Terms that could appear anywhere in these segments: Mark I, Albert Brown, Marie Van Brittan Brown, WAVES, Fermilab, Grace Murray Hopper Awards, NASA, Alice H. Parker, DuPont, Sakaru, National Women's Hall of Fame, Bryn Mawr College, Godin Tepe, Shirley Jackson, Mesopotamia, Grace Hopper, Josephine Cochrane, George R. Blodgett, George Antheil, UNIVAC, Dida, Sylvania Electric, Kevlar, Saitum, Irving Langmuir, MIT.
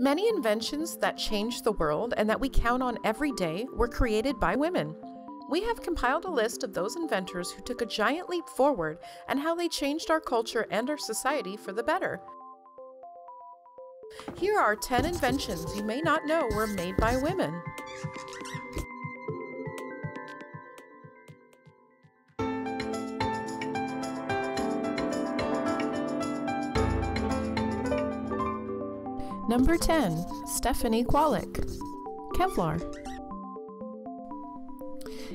Many inventions that change the world and that we count on every day were created by women. We have compiled a list of those inventors who took a giant leap forward and how they changed our culture and our society for the better. Here are 10 inventions you may not know were made by women. Number 10. Stephanie Kwolek. Kevlar.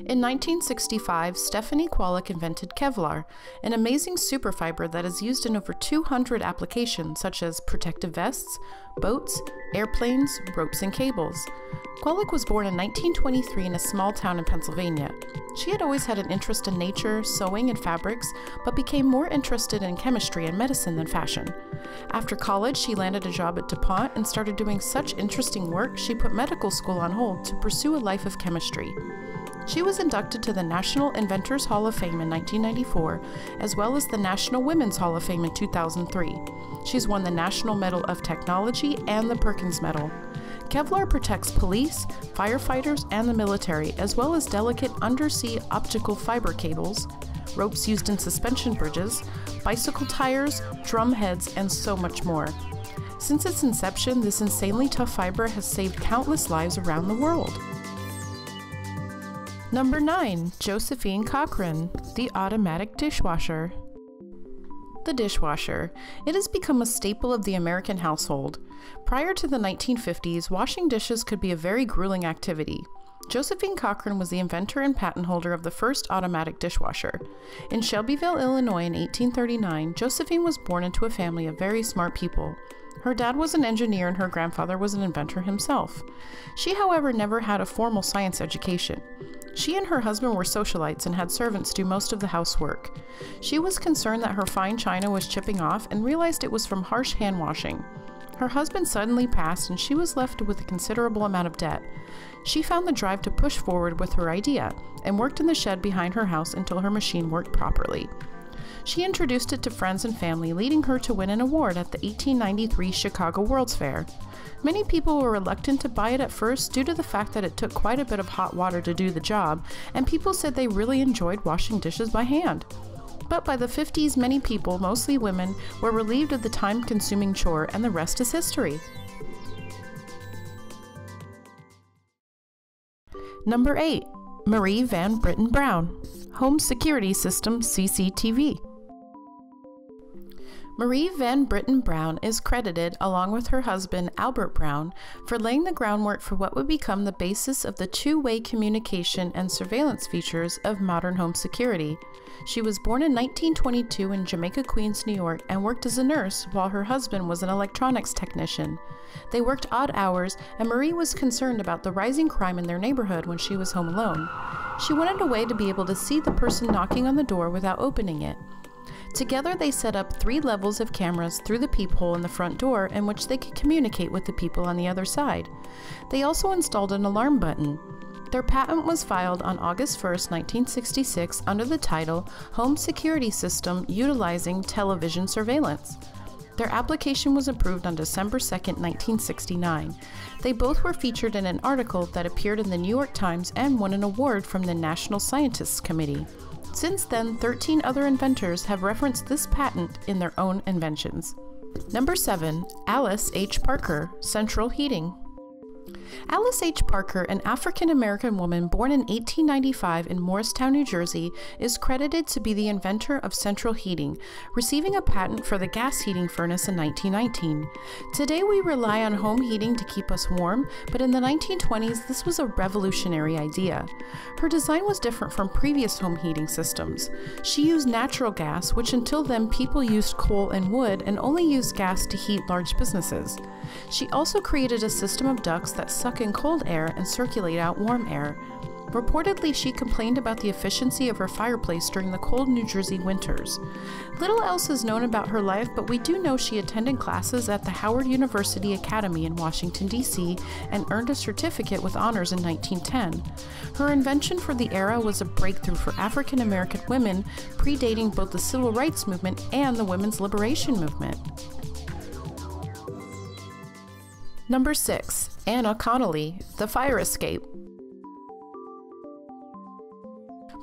In 1965, Stephanie Kwolek invented Kevlar, an amazing superfiber that is used in over 200 applications such as protective vests, boats, airplanes, ropes, and cables. Kwolek was born in 1923 in a small town in Pennsylvania. She had always had an interest in nature, sewing, and fabrics, but became more interested in chemistry and medicine than fashion. After college, she landed a job at DuPont and started doing such interesting work she put medical school on hold to pursue a life of chemistry. She was inducted to the National Inventors Hall of Fame in 1994, as well as the National Women's Hall of Fame in 2003. She's won the National Medal of Technology and the Perkins Medal. Kevlar protects police, firefighters, and the military, as well as delicate undersea optical fiber cables, ropes used in suspension bridges, bicycle tires, drum heads, and so much more. Since its inception, this insanely tough fiber has saved countless lives around the world. Number 9. Josephine Cochrane, the automatic dishwasher. The dishwasher. It has become a staple of the American household. Prior to the 1950s, washing dishes could be a very grueling activity. Josephine Cochrane was the inventor and patent holder of the first automatic dishwasher. In Shelbyville, Illinois in 1839, Josephine was born into a family of very smart people. Her dad was an engineer and her grandfather was an inventor himself. She, however, never had a formal science education. She and her husband were socialites and had servants do most of the housework. She was concerned that her fine china was chipping off and realized it was from harsh hand washing. Her husband suddenly passed and she was left with a considerable amount of debt. She found the drive to push forward with her idea and worked in the shed behind her house until her machine worked properly. She introduced it to friends and family, leading her to win an award at the 1893 Chicago World's Fair. Many people were reluctant to buy it at first due to the fact that it took quite a bit of hot water to do the job, and people said they really enjoyed washing dishes by hand. But by the 50s, many people, mostly women, were relieved of the time-consuming chore, and the rest is history. Number 8. Marie Van Brittan Brown, Home Security System CCTV. Marie Van Brittan Brown is credited, along with her husband Albert Brown, for laying the groundwork for what would become the basis of the two-way communication and surveillance features of modern home security. She was born in 1922 in Jamaica, Queens, New York, and worked as a nurse while her husband was an electronics technician. They worked odd hours, and Marie was concerned about the rising crime in their neighborhood when she was home alone. She wanted a way to be able to see the person knocking on the door without opening it. Together, they set up 3 levels of cameras through the peephole in the front door in which they could communicate with the people on the other side. They also installed an alarm button. Their patent was filed on August 1, 1966, under the title Home Security System Utilizing Television Surveillance. Their application was approved on December 2, 1969. They both were featured in an article that appeared in the New York Times and won an award from the National Scientists Committee. Since then, 13 other inventors have referenced this patent in their own inventions. Number 7. Alice H. Parker, Central Heating. Alice H. Parker, an African-American woman born in 1895 in Morristown, New Jersey, is credited to be the inventor of central heating, receiving a patent for the gas heating furnace in 1919. Today we rely on home heating to keep us warm, but in the 1920s this was a revolutionary idea. Her design was different from previous home heating systems. She used natural gas, which until then people used coal and wood and only used gas to heat large businesses. She also created a system of ducts that suck in cold air and circulate out warm air. Reportedly, she complained about the efficiency of her fireplace during the cold New Jersey winters. Little else is known about her life, but we do know she attended classes at the Howard University Academy in Washington, D.C., and earned a certificate with honors in 1910. Her invention for the era was a breakthrough for African American women, predating both the Civil Rights Movement and the Women's Liberation Movement. Number 6. Anna Connolly, The Fire Escape.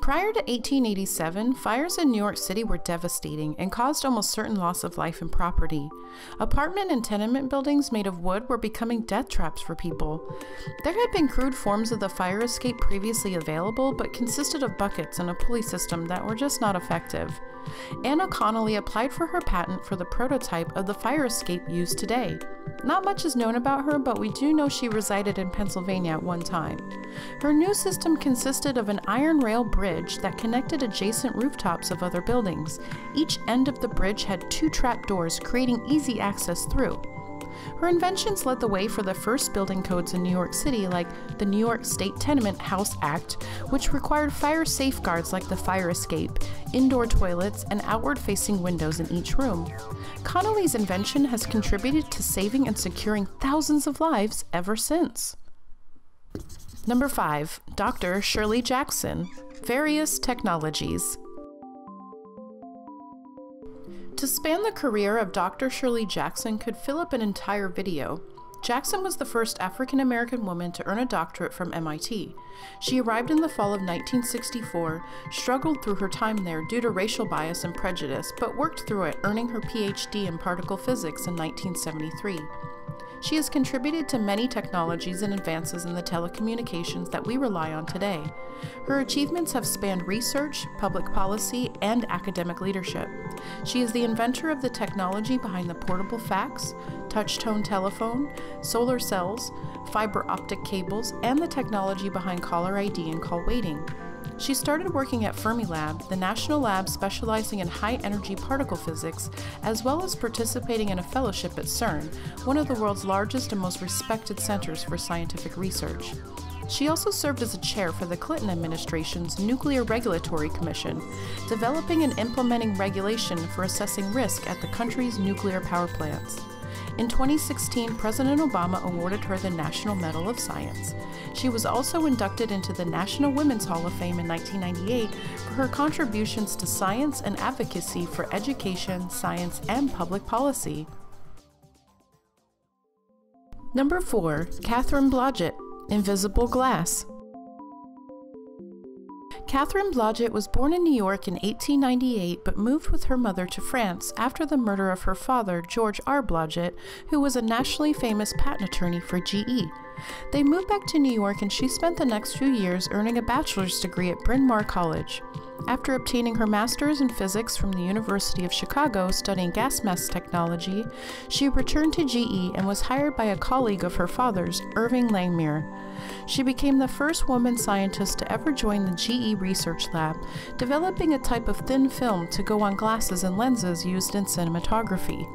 Prior to 1887, fires in New York City were devastating and caused almost certain loss of life and property. Apartment and tenement buildings made of wood were becoming death traps for people. There had been crude forms of the fire escape previously available, but consisted of buckets and a pulley system that were just not effective. Anna Connolly applied for her patent for the prototype of the fire escape used today. Not much is known about her, but we do know she resided in Pennsylvania at one time. Her new system consisted of an iron rail bridge that connected adjacent rooftops of other buildings. Each end of the bridge had 2 trap doors, creating easy access through. Her inventions led the way for the first building codes in New York City, like the New York State Tenement House Act, which required fire safeguards like the fire escape, indoor toilets, and outward-facing windows in each room. Connolly's invention has contributed to saving and securing thousands of lives ever since. Number 5. Dr. Shirley Jackson, Various Technologies. To span the career of Dr. Shirley Jackson could fill up an entire video. Jackson was the first African-American woman to earn a doctorate from MIT. She arrived in the fall of 1964, struggled through her time there due to racial bias and prejudice, but worked through it, earning her PhD in particle physics in 1973. She has contributed to many technologies and advances in the telecommunications that we rely on today. Her achievements have spanned research, public policy, and academic leadership. She is the inventor of the technology behind the portable fax, touch-tone telephone, solar cells, fiber optic cables, and the technology behind caller ID and call waiting. She started working at Fermilab, the national lab specializing in high-energy particle physics, as well as participating in a fellowship at CERN, one of the world's largest and most respected centers for scientific research. She also served as a chair for the Clinton administration's Nuclear Regulatory Commission, developing and implementing regulation for assessing risk at the country's nuclear power plants. In 2016, President Obama awarded her the National Medal of Science. She was also inducted into the National Women's Hall of Fame in 1998 for her contributions to science and advocacy for education, science, and public policy. Number 4. Katherine Blodgett, Invisible Glass. Katherine Blodgett was born in New York in 1898 but moved with her mother to France after the murder of her father, George R. Blodgett, who was a nationally famous patent attorney for GE. They moved back to New York and she spent the next few years earning a bachelor's degree at Bryn Mawr College. After obtaining her master's in physics from the University of Chicago studying gas mass technology, she returned to GE and was hired by a colleague of her father's, Irving Langmuir. She became the first woman scientist to ever join the GE Research Lab, developing a type of thin film to go on glasses and lenses used in cinematography.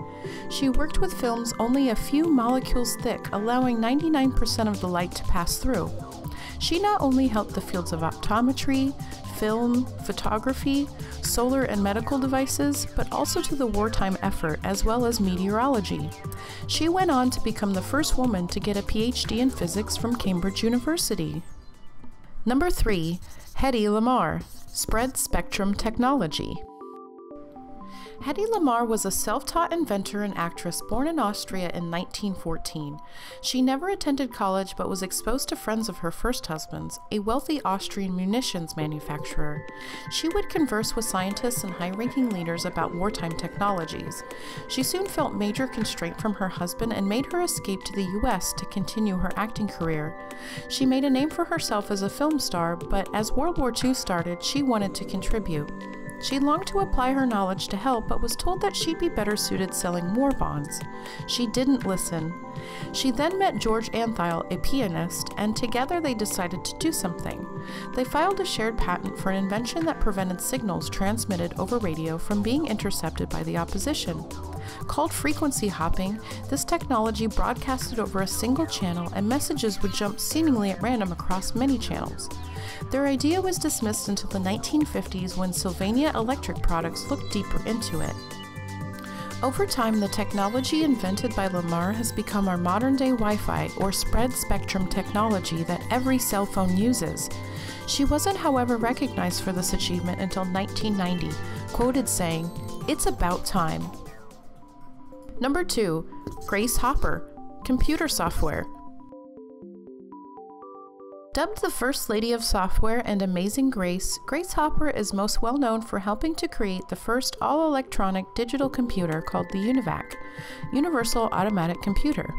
She worked with films only a few molecules thick, allowing 99% of the light to pass through. She not only helped the fields of optometry, film, photography, solar and medical devices, but also to the wartime effort as well as meteorology. She went on to become the first woman to get a PhD in physics from Cambridge University. Number 3. Hedy Lamarr, Spread Spectrum Technology. Hedy Lamarr was a self-taught inventor and actress born in Austria in 1914. She never attended college but was exposed to friends of her first husband's, a wealthy Austrian munitions manufacturer. She would converse with scientists and high-ranking leaders about wartime technologies. She soon felt major constraint from her husband and made her escape to the U.S. to continue her acting career. She made a name for herself as a film star, but as World War II started, she wanted to contribute. She longed to apply her knowledge to help, but was told that she'd be better suited selling war bonds. She didn't listen. She then met George Antheil, a pianist, and together they decided to do something. They filed a shared patent for an invention that prevented signals transmitted over radio from being intercepted by the opposition. Called frequency hopping, this technology broadcasted over a single channel and messages would jump seemingly at random across many channels. Their idea was dismissed until the 1950s when Sylvania Electric products looked deeper into it. Over time, the technology invented by Lamarr has become our modern-day Wi-Fi or spread spectrum technology that every cell phone uses. She wasn't, however, recognized for this achievement until 1990, quoted saying, "It's about time." Number 2. Grace Hopper, computer software. Dubbed the First Lady of Software and Amazing Grace, Grace Hopper is most well known for helping to create the first all-electronic digital computer called the UNIVAC, Universal Automatic Computer.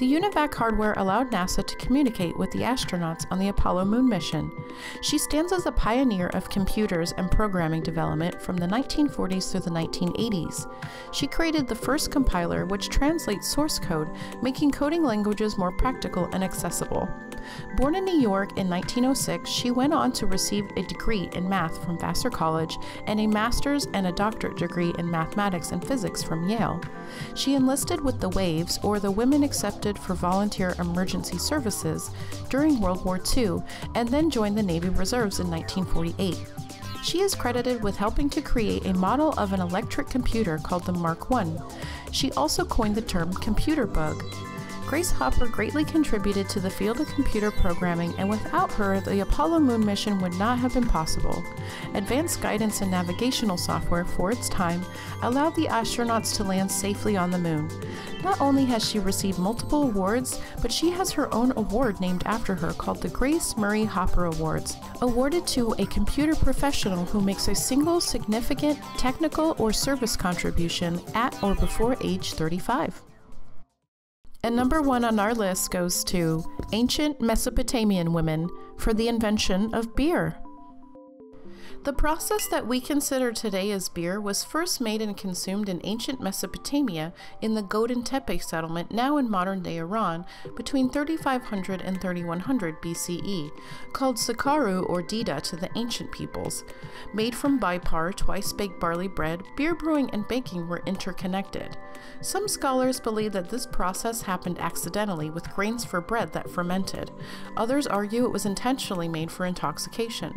The UNIVAC hardware allowed NASA to communicate with the astronauts on the Apollo moon mission. She stands as a pioneer of computers and programming development from the 1940s through the 1980s. She created the first compiler, which translates source code, making coding languages more practical and accessible. Born in New York in 1906, she went on to receive a degree in math from Vassar College and a master's and a doctorate degree in mathematics and physics from Yale. She enlisted with the WAVES, or the Women Accepted for Volunteer Emergency Services, during World War II, and then joined the Navy Reserves in 1948. She is credited with helping to create a model of an electric computer called the Mark I. She also coined the term computer bug. Grace Hopper greatly contributed to the field of computer programming, and without her, the Apollo moon mission would not have been possible. Advanced guidance and navigational software for its time allowed the astronauts to land safely on the moon. Not only has she received multiple awards, but she has her own award named after her called the Grace Murray Hopper Awards, awarded to a computer professional who makes a single significant technical or service contribution at or before age 35. And number one on our list goes to ancient Mesopotamian women for the invention of beer. The process that we consider today as beer was first made and consumed in ancient Mesopotamia in the Godin Tepe settlement, now in modern-day Iran, between 3500 and 3100 BCE, called Sakaru or Dida to the ancient peoples. Made from bipar, twice-baked barley bread, beer brewing and baking were interconnected. Some scholars believe that this process happened accidentally with grains for bread that fermented. Others argue it was intentionally made for intoxication.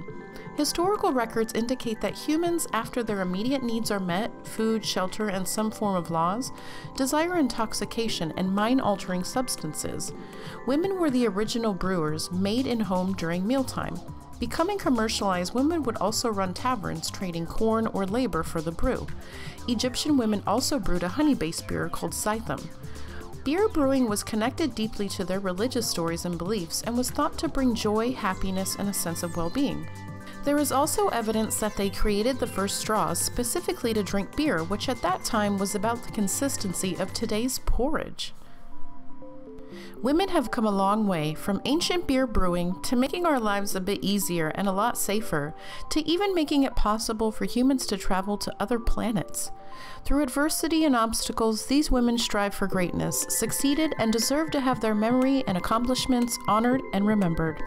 Historical records indicate that humans, after their immediate needs are met, food, shelter, and some form of laws, desire intoxication and mind-altering substances. Women were the original brewers, made in home during mealtime. Becoming commercialized, women would also run taverns, trading corn or labor for the brew. Egyptian women also brewed a honey-based beer called Saitum. Beer brewing was connected deeply to their religious stories and beliefs, and was thought to bring joy, happiness, and a sense of well-being. There is also evidence that they created the first straws specifically to drink beer, which at that time was about the consistency of today's porridge. Women have come a long way, from ancient beer brewing to making our lives a bit easier and a lot safer, to even making it possible for humans to travel to other planets. Through adversity and obstacles, these women strived for greatness, succeeded, and deserve to have their memory and accomplishments honored and remembered.